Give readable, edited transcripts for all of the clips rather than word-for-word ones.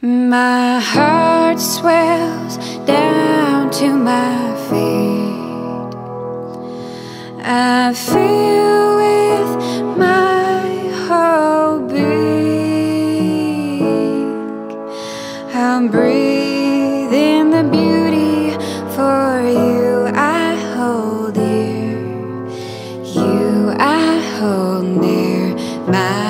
My heart swells down to my feet. I feel with my whole being. I'm breathing the beauty for you I hold dear. You I hold near my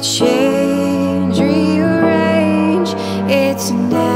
change, rearrange, it's never